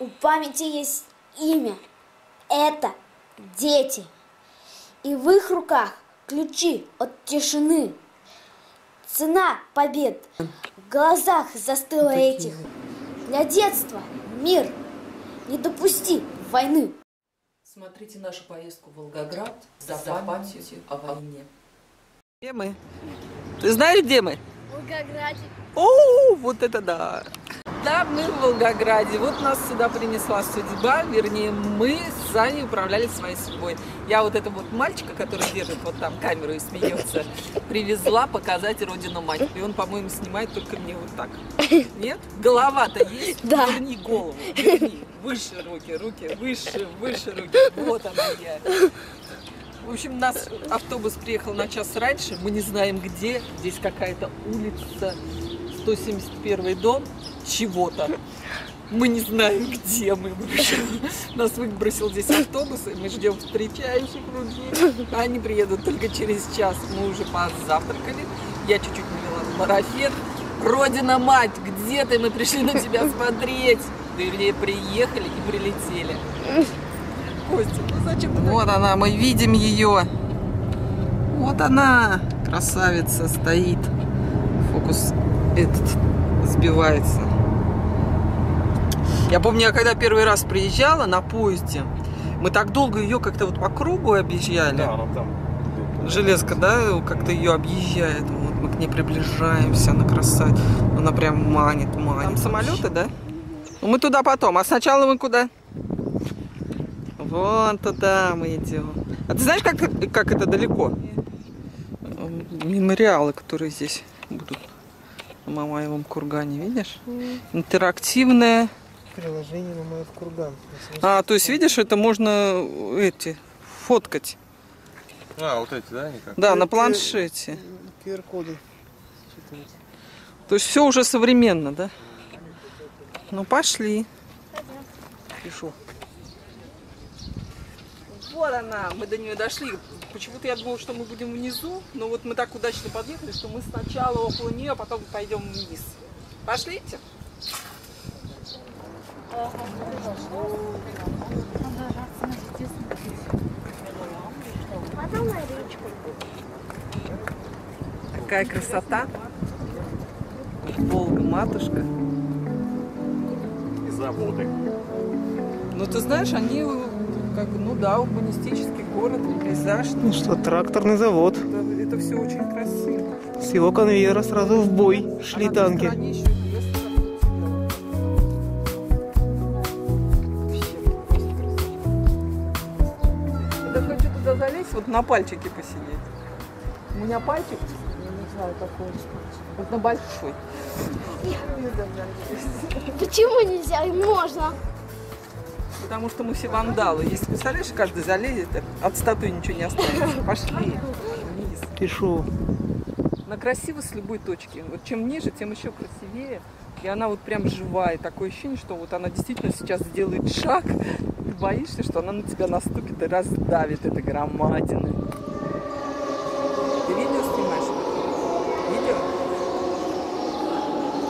У памяти есть имя. Это дети. И в их руках ключи от тишины. Цена побед в глазах застыла этих. Для детства мир. Не допусти войны. Смотрите нашу поездку в Волгоград за памятью о войне. Где мы? Ты знаешь, где мы? В Волгограде. О, вот это да! Да, мы в Волгограде. Вот нас сюда принесла судьба. Вернее, мы сами управляли своей судьбой. Я вот этого вот мальчика, который держит вот там камеру и смеется, привезла показать Родину Мать. И он, по-моему, снимает только мне вот так. Нет? Голова-то есть? Да. Верни голову. Верни. Выше руки, выше руки. Вот она я. В общем, наш автобус приехал на час раньше. Мы не знаем где. Здесь какая-то улица. 171 дом чего-то. Мы не знаем, где мы. Нас выбросил здесь автобус, и мы ждем встречающих людей. Они приедут только через час. Мы уже позавтракали. Я чуть-чуть навела марафет. Родина Мать, где ты? Мы пришли на тебя смотреть. Да, вернее, приехали и прилетели. Костя, ну зачем ты? Вот она, мы видим ее. Вот она, красавица, стоит. Фокус этот сбивается. Я помню, я когда первый раз приезжала на поезде, мы так долго ее как-то вот по кругу объезжали. Да, она там. Железка, да, как-то ее объезжает. Вот мы к ней приближаемся, она красавица. Она прям манит, манит. Там самолеты, да? Ну, мы туда потом. А сначала мы куда? Вон туда мы идем. А ты знаешь, как это далеко? Мемориалы, которые здесь будут. На Мамаевом Кургане, видишь? Интерактивное приложение Мамаев Курган. А, то есть, видишь, это можно эти фоткать. А, вот эти, да, никак? Да, на планшете. QR-коды. То есть все уже современно, да? Ну пошли. Пишу. Вот она, мы до нее дошли. Почему-то я думала, что мы будем внизу, но вот мы так удачно подъехали, что мы сначала около нее, а потом пойдем вниз. Пошлите. Такая красота. Волга, матушка. И заводы. Ну ты знаешь, они... Как, ну да, урбанистический город, пейзаж. Ну что, тракторный завод. Это все очень красиво. С его конвейера сразу в бой шли танки. Я хочу туда залезть, вот на пальчике посидеть. У меня пальчик, я не знаю, какой. Вот на большой. Почему нельзя? Можно. Потому что мы все вандалы. Если, представляешь, каждый залезет, от статуи ничего не останется. Пошли вниз. Пишу. Она красива с любой точки. Вот чем ниже, тем еще красивее. И она вот прям живая. Такое ощущение, что вот она действительно сейчас сделает шаг. Ты боишься, что она на тебя наступит и раздавит. Это громадина. Ты видео снимаешь? Видео?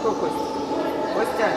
Кто, Костя? Костя.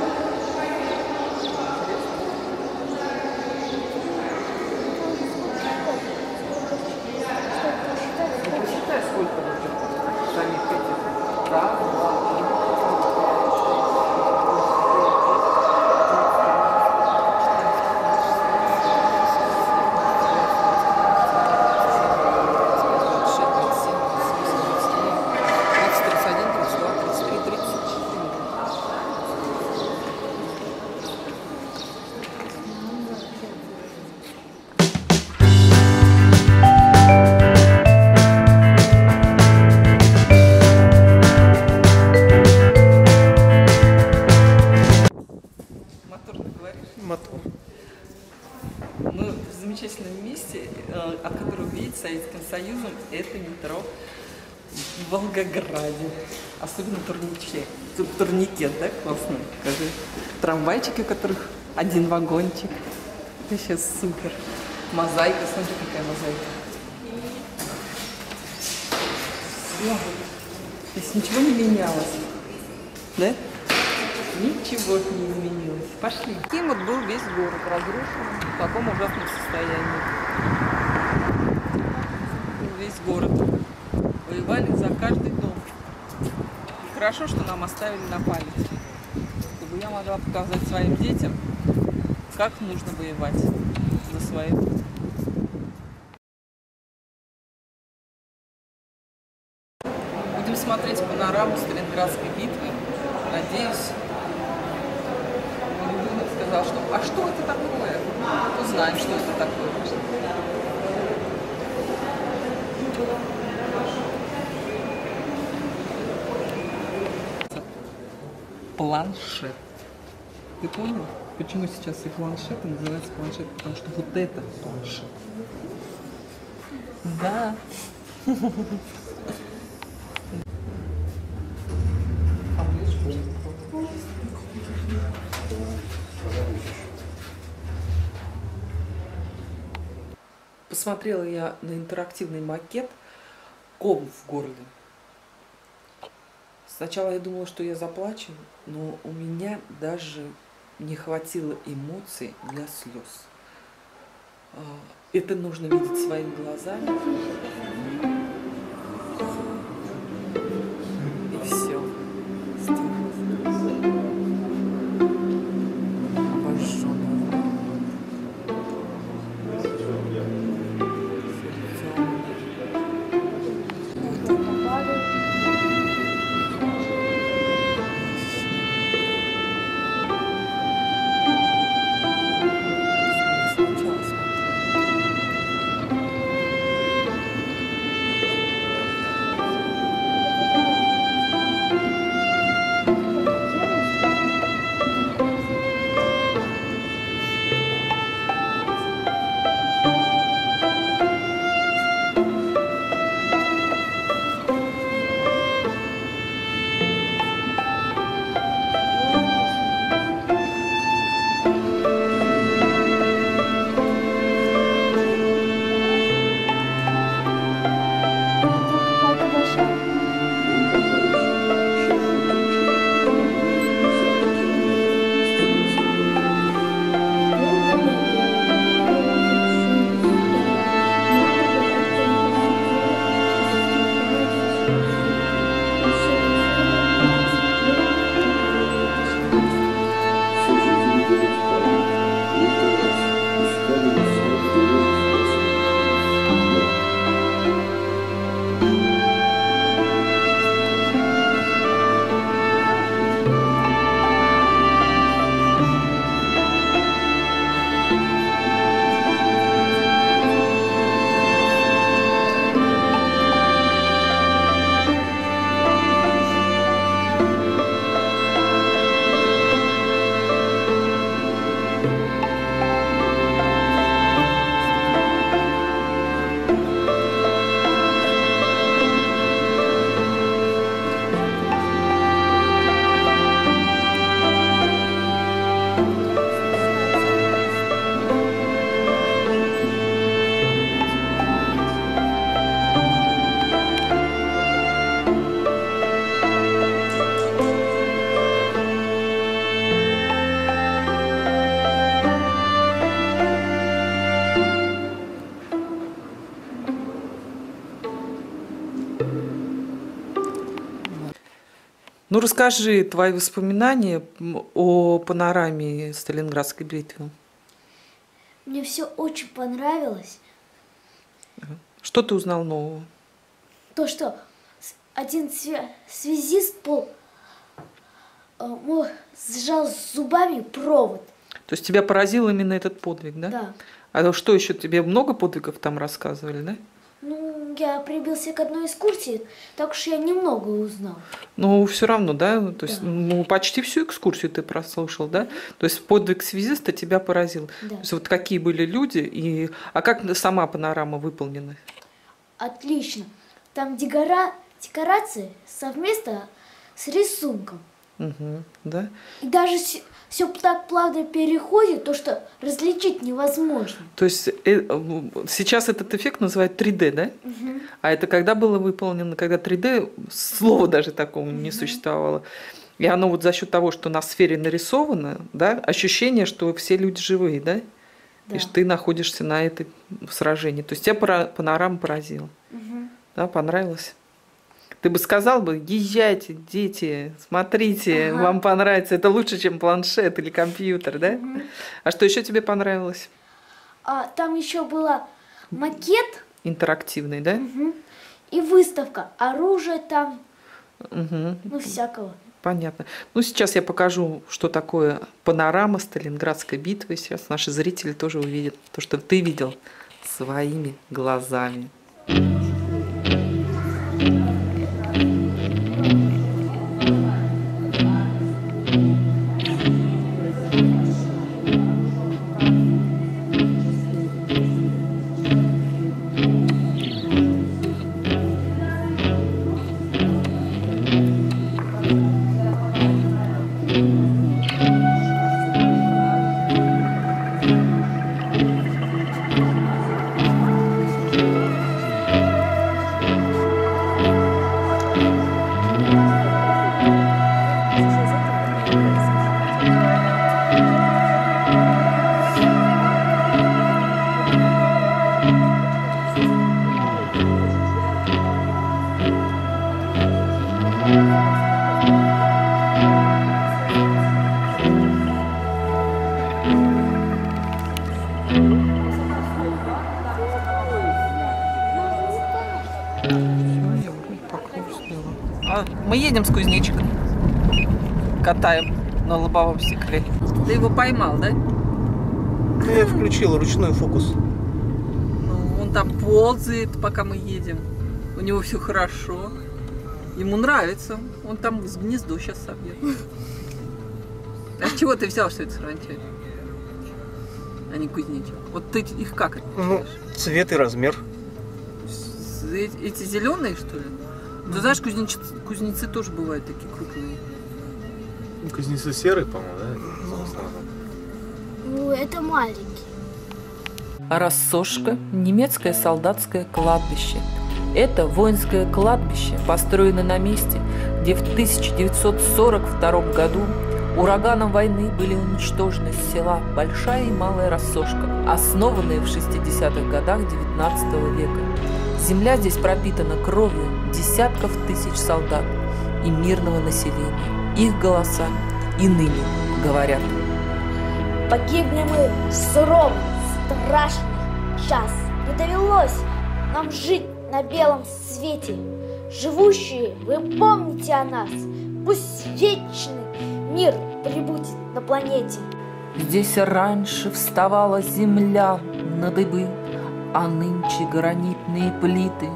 Волгограде, особенно турнички. Турникет, да, классно? Скажи. Трамвайчики, у которых один вагончик. Это сейчас супер. Мозаика, смотри, какая мозаика. Все. Здесь ничего не менялось. Да? Ничего не изменилось. Пошли. Климат был весь город разрушен в таком ужасном состоянии. Весь город. Воевали за каждый дом. И хорошо, что нам оставили на память. Чтобы я могла показать своим детям, как нужно воевать за свои... Будем смотреть панораму Сталинградской битвы. Надеюсь, Людмила сказал, что «А что это такое?» Узнаем, что это такое. Планшет. Ты понял, почему сейчас и планшеты называются планшет? Потому что вот это планшет. Да. Посмотрела я на интерактивный макет ком в горле. Сначала я думала, что я заплачу, но у меня даже не хватило эмоций для слез. Это нужно видеть своими глазами. И все. Ну, расскажи твои воспоминания о панораме Сталинградской битвы. Мне все очень понравилось. Что ты узнал нового? То, что один связист сжал зубами провод. То есть тебя поразил именно этот подвиг, да? Да. А что еще? Тебе много подвигов там рассказывали, да? Ну, я прибился к одной экскурсии, так уж я немного узнал. Ну, все равно, да? То есть, да. Ну, почти всю экскурсию ты прослушал, да? То есть подвиг связиста тебя поразил. Да. То есть, вот какие были люди, и... А как сама панорама выполнена? Отлично. Там декорации совместно с рисунком. Угу, да? И даже все так плавно переходит, то что различить невозможно. То есть сейчас этот эффект называют 3D, да? Угу. А это когда было выполнено, когда 3D, слова даже такого не существовало. И оно вот за счет того, что на сфере нарисовано, да, ощущение, что все люди живые, да? Да. И что ты находишься на этой сражении. То есть тебя панорама поразила. Угу. Да, понравилось. Ты бы сказал бы, езжайте, дети, смотрите, ага, вам понравится. Это лучше, чем планшет или компьютер, да? Угу. А что еще тебе понравилось? А, там еще был макет. Интерактивный, да? Угу. И выставка. Оружие там. Угу. Ну, всякого. Понятно. Ну, сейчас я покажу, что такое панорама Сталинградской битвы. Сейчас наши зрители тоже увидят то, что ты видел своими глазами. Мы едем с кузнечиком, катаем на лобовом стекле. Ты его поймал, да? Ну, я включил ручной фокус. Ну, он там ползает, пока мы едем. У него все хорошо. Ему нравится. Он там в гнездо сейчас собьет. А с чего ты взял, что это саранча? А не кузнечик. Вот ты их как отличаешь? Ну, цвет и размер. Эти зеленые, что ли? Ты знаешь, кузнецы тоже бывают такие крупные. Кузнецы серые, по-моему, да? Ну, это маленькие. Россошка – немецкое солдатское кладбище. Это воинское кладбище, построено на месте, где в 1942 году ураганом войны были уничтожены села Большая и Малая Россошка, основанные в 60-х годах XIX века. Земля здесь пропитана кровью десятков тысяч солдат и мирного населения. Их голоса иными говорят. Погибли мы в суровый, страшный час. Не довелось нам жить на белом свете. Живущие, вы помните о нас. Пусть вечный мир прибудет на планете. Здесь раньше вставала земля на дыбы, а нынче гранитные плиты.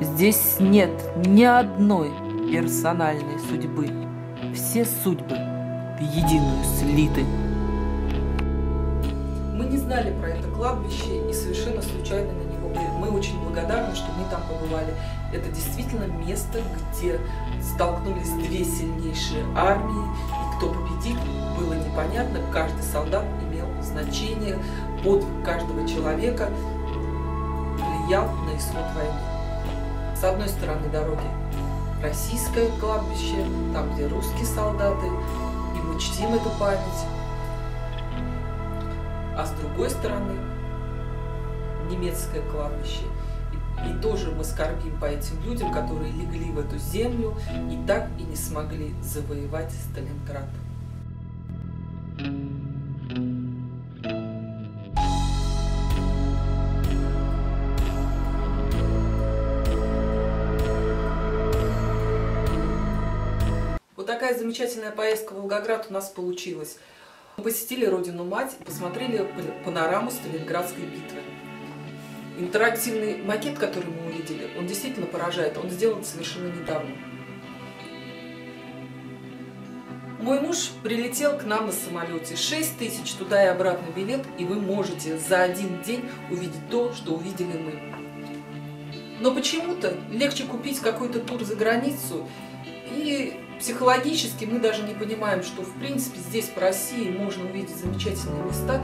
Здесь нет ни одной персональной судьбы. Все судьбы в единую слиты. Мы не знали про это кладбище и совершенно случайно на него были. Мы очень благодарны, что мы там побывали. Это действительно место, где столкнулись две сильнейшие армии. И кто победит, было непонятно. Каждый солдат имел значение, подвиг каждого человека на исход войны. С одной стороны дороги российское кладбище, там, где русские солдаты, и мы чтим эту память. А с другой стороны немецкое кладбище. И тоже мы скорбим по этим людям, которые легли в эту землю и так и не смогли завоевать Сталинград. Такая замечательная поездка в Волгоград у нас получилась. Мы посетили Родину Мать и посмотрели панораму Сталинградской битвы. Интерактивный макет, который мы увидели, он действительно поражает. Он сделан совершенно недавно. Мой муж прилетел к нам на самолете. 6000 туда и обратно билет, и вы можете за один день увидеть то, что увидели мы. Но почему-то легче купить какой-то тур за границу, и психологически мы даже не понимаем, что в принципе здесь, по России, можно увидеть замечательные места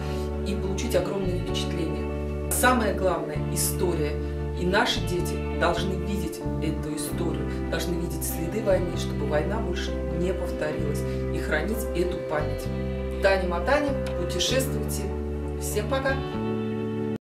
и получить огромные впечатления. Самое главное – история. И наши дети должны видеть эту историю, должны видеть следы войны, чтобы война больше не повторилась, и хранить эту память. Таня МаТаня, путешествуйте. Всем пока!